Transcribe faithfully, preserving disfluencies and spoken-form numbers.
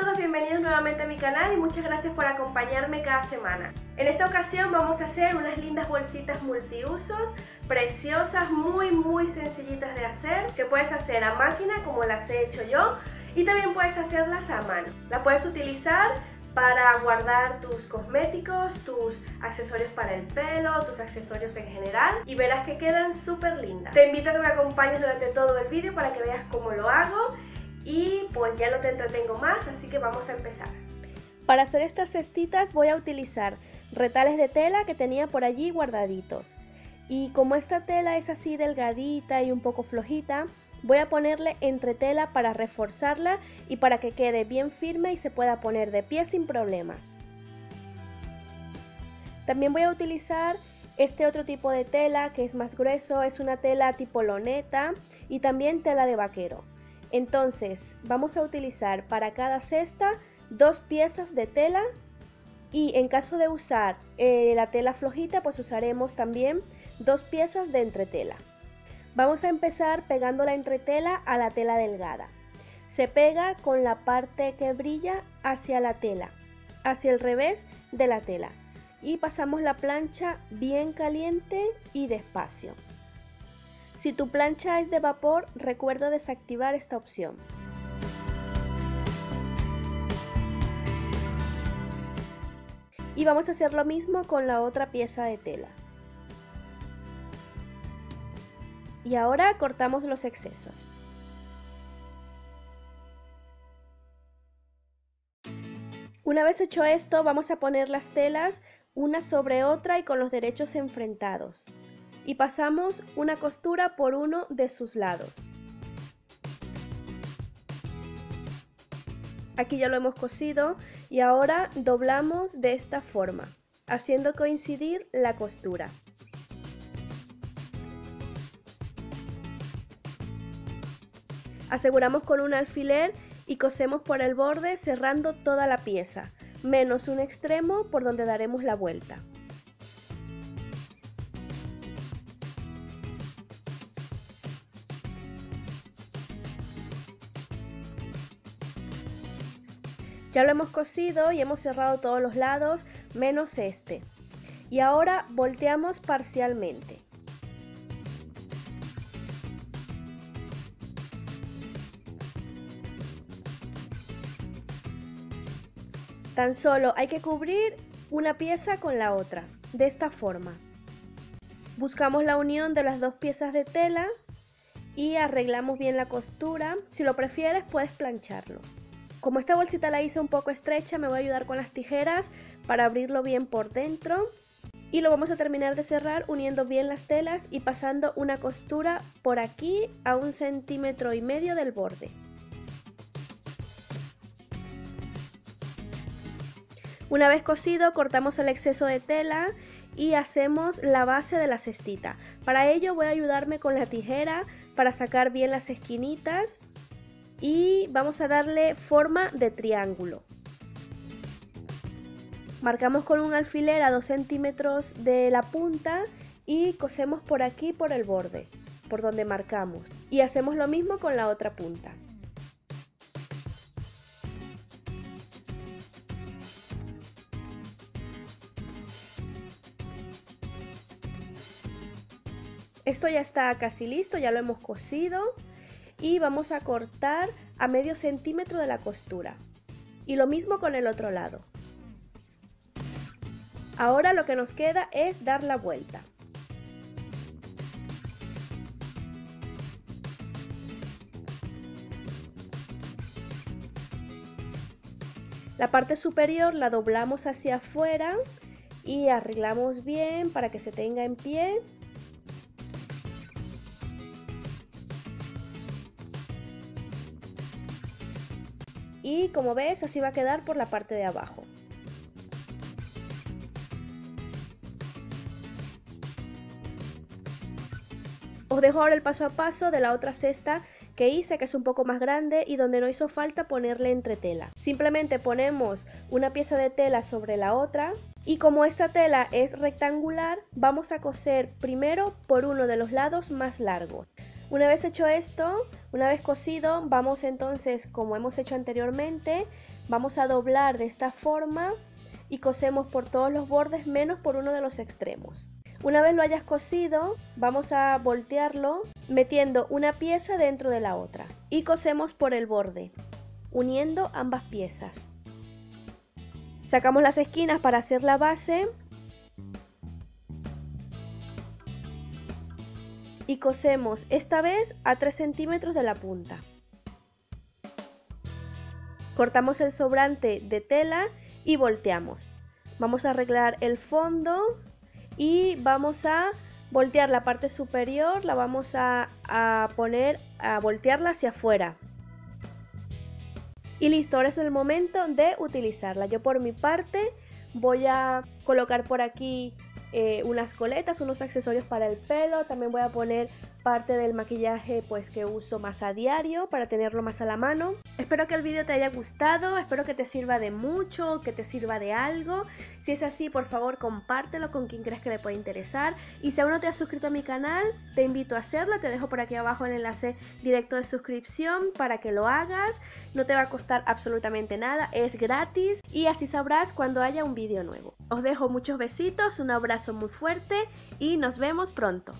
todos, bienvenidos nuevamente a mi canal y muchas gracias por acompañarme cada semana. En esta ocasión vamos a hacer unas lindas bolsitas multiusos, preciosas, muy muy sencillitas de hacer, que puedes hacer a máquina como las he hecho yo y también puedes hacerlas a mano. La puedes utilizar para guardar tus cosméticos, tus accesorios para el pelo, tus accesorios en general y verás que quedan súper lindas. Te invito a que me acompañes durante todo el vídeo para que veas cómo lo hago y pues ya no te entretengo más, así que vamos a empezar. Para hacer estas cestitas voy a utilizar retales de tela que tenía por allí guardaditos y como esta tela es así delgadita y un poco flojita, voy a ponerle entretela para reforzarla y para que quede bien firme y se pueda poner de pie sin problemas. También voy a utilizar este otro tipo de tela que es más grueso, es una tela tipo loneta y también tela de vaquero. Entonces vamos a utilizar para cada cesta dos piezas de tela y en caso de usar eh, la tela flojita pues usaremos también dos piezas de entretela. Vamos a empezar pegando la entretela a la tela delgada. Se pega con la parte que brilla hacia la tela, hacia el revés de la tela. Y pasamos la plancha bien caliente y despacio. Si tu plancha es de vapor, recuerda desactivar esta opción. Y vamos a hacer lo mismo con la otra pieza de tela. Y ahora cortamos los excesos. Una vez hecho esto, vamos a poner las telas una sobre otra y con los derechos enfrentados. Y pasamos una costura por uno de sus lados. Aquí ya lo hemos cosido y ahora doblamos de esta forma, haciendo coincidir la costura. Aseguramos con un alfiler y cosemos por el borde cerrando toda la pieza, menos un extremo por donde daremos la vuelta. Ya lo hemos cosido y hemos cerrado todos los lados, menos este. Y ahora volteamos parcialmente. Tan solo hay que cubrir una pieza con la otra, de esta forma. Buscamos la unión de las dos piezas de tela y arreglamos bien la costura. Si lo prefieres puedes plancharlo. Como esta bolsita la hice un poco estrecha, me voy a ayudar con las tijeras para abrirlo bien por dentro. Y lo vamos a terminar de cerrar uniendo bien las telas y pasando una costura por aquí a un centímetro y medio del borde. Una vez cosido, cortamos el exceso de tela y hacemos la base de la cestita. Para ello voy a ayudarme con la tijera para sacar bien las esquinitas y vamos a darle forma de triángulo. Marcamos con un alfiler a dos centímetros de la punta y cosemos por aquí por el borde, por donde marcamos. Y hacemos lo mismo con la otra punta. Esto ya está casi listo, ya lo hemos cosido y vamos a cortar a medio centímetro de la costura. Y lo mismo con el otro lado. Ahora lo que nos queda es dar la vuelta. La parte superior la doblamos hacia afuera y arreglamos bien para que se tenga en pie. Y como ves, así va a quedar por la parte de abajo. Os dejo ahora el paso a paso de la otra cesta que hice, que es un poco más grande y donde no hizo falta ponerle entretela. Simplemente ponemos una pieza de tela sobre la otra y como esta tela es rectangular, vamos a coser primero por uno de los lados más largos. Una vez hecho esto, una vez cosido, vamos entonces, como hemos hecho anteriormente, vamos a doblar de esta forma y cosemos por todos los bordes menos por uno de los extremos. Una vez lo hayas cosido, vamos a voltearlo metiendo una pieza dentro de la otra y cosemos por el borde, uniendo ambas piezas. Sacamos las esquinas para hacer la base y cosemos esta vez a tres centímetros de la punta. Cortamos el sobrante de tela y volteamos. Vamos a arreglar el fondo y vamos a voltear la parte superior, la vamos a, a poner, a voltearla hacia afuera. Y listo, ahora es el momento de utilizarla. Yo por mi parte voy a colocar por aquí eh, unas coletas, unos accesorios para el pelo. También voy a poner parte del maquillaje pues que uso más a diario para tenerlo más a la mano. Espero que el vídeo te haya gustado, espero que te sirva de mucho, que te sirva de algo. Si es así, por favor, compártelo con quien creas que le puede interesar. Y si aún no te has suscrito a mi canal, te invito a hacerlo. Te dejo por aquí abajo el enlace directo de suscripción para que lo hagas. No te va a costar absolutamente nada, es gratis y así sabrás cuando haya un vídeo nuevo. Os dejo muchos besitos, un abrazo muy fuerte y nos vemos pronto.